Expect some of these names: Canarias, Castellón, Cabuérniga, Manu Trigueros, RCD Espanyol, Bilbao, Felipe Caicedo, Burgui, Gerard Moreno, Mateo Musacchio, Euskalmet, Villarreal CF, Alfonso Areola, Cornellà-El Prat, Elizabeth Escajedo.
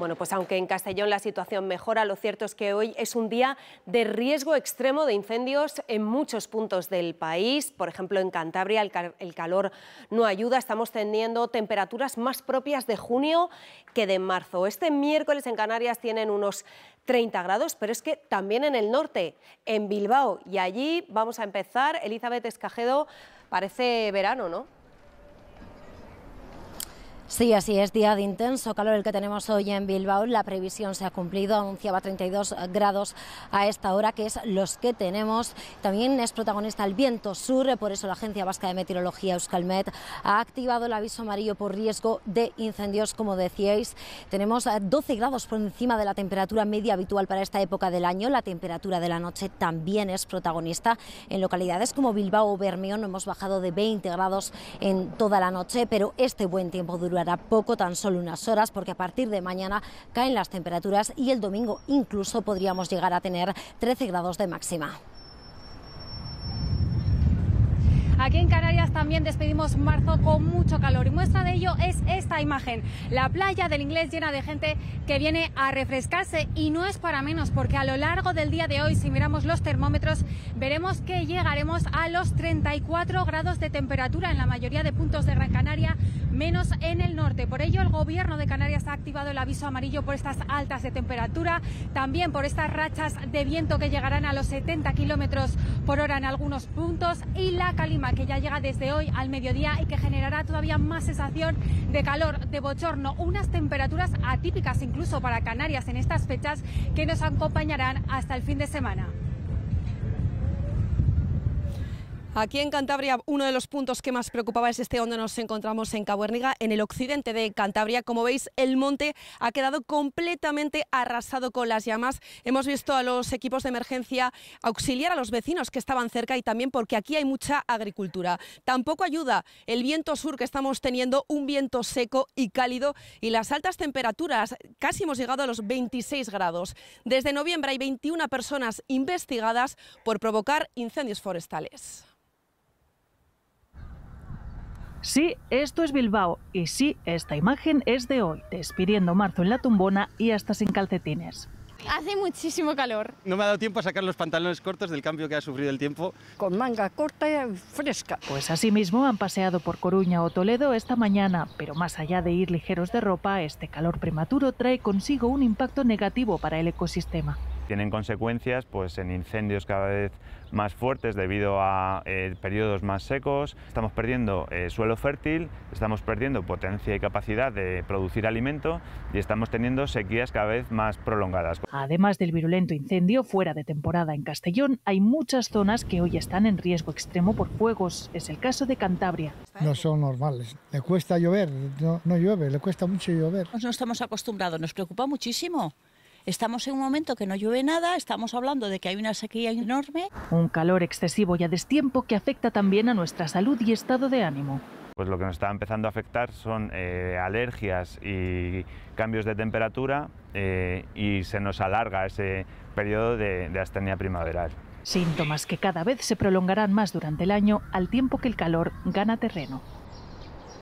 Bueno, pues aunque en Castellón la situación mejora, lo cierto es que hoy es un día de riesgo extremo de incendios en muchos puntos del país. Por ejemplo, en Cantabria el calor no ayuda. Estamos teniendo temperaturas más propias de junio que de marzo. Este miércoles en Canarias tienen unos 30 grados, pero es que también en el norte, en Bilbao. Y allí vamos a empezar. Elizabeth Escajedo, parece verano, ¿no? Sí, así es, día de intenso calor el que tenemos hoy en Bilbao. La previsión se ha cumplido, anunciaba 32 grados a esta hora, que es los que tenemos. También es protagonista el viento sur, por eso la Agencia Vasca de Meteorología, Euskalmet, ha activado el aviso amarillo por riesgo de incendios, como decíais. Tenemos 12 grados por encima de la temperatura media habitual para esta época del año. La temperatura de la noche también es protagonista. En localidades como Bilbao o Bermeón hemos bajado de 20 grados en toda la noche, pero este buen tiempo durará poco, tan solo unas horas, porque a partir de mañana caen las temperaturas y el domingo incluso podríamos llegar a tener 13 grados de máxima. Aquí en Canarias también despedimos marzo con mucho calor y muestra de ello es esta imagen. La playa del Inglés llena de gente que viene a refrescarse y no es para menos, porque a lo largo del día de hoy, si miramos los termómetros, veremos que llegaremos a los 34 grados de temperatura en la mayoría de puntos de Gran Canaria, menos en el norte. Por ello, el Gobierno de Canarias ha activado el aviso amarillo por estas altas de temperatura, también por estas rachas de viento que llegarán a los 70 kilómetros por hora en algunos puntos, y la calima que ya llega desde hoy al mediodía y que generará todavía más sensación de calor, de bochorno, unas temperaturas atípicas incluso para Canarias en estas fechas que nos acompañarán hasta el fin de semana. Aquí en Cantabria uno de los puntos que más preocupaba es este donde nos encontramos en Cabuérniga, en el occidente de Cantabria. Como veis, el monte ha quedado completamente arrasado con las llamas. Hemos visto a los equipos de emergencia auxiliar a los vecinos que estaban cerca, y también porque aquí hay mucha agricultura. Tampoco ayuda el viento sur que estamos teniendo, un viento seco y cálido, y las altas temperaturas. Casi hemos llegado a los 26 grados. Desde noviembre hay 21 personas investigadas por provocar incendios forestales. Sí, esto es Bilbao, y sí, esta imagen es de hoy, despidiendo marzo en la tumbona y hasta sin calcetines. Hace muchísimo calor. No me ha dado tiempo a sacar los pantalones cortos del cambio que ha sufrido el tiempo. Con manga corta y fresca. Pues asimismo han paseado por Coruña o Toledo esta mañana, pero más allá de ir ligeros de ropa, este calor prematuro trae consigo un impacto negativo para el ecosistema. Tienen consecuencias pues, en incendios cada vez más fuertes debido a periodos más secos. Estamos perdiendo suelo fértil, estamos perdiendo potencia y capacidad de producir alimento y estamos teniendo sequías cada vez más prolongadas. Además del virulento incendio fuera de temporada en Castellón, hay muchas zonas que hoy están en riesgo extremo por fuegos. Es el caso de Cantabria. No son normales, le cuesta llover, no llueve, le cuesta mucho llover. No estamos acostumbrados, nos preocupa muchísimo. Estamos en un momento que no llueve nada, estamos hablando de que hay una sequía enorme. Un calor excesivo y a destiempo que afecta también a nuestra salud y estado de ánimo. Pues lo que nos está empezando a afectar son alergias y cambios de temperatura y se nos alarga ese periodo de astenia primaveral. Síntomas que cada vez se prolongarán más durante el año al tiempo que el calor gana terreno.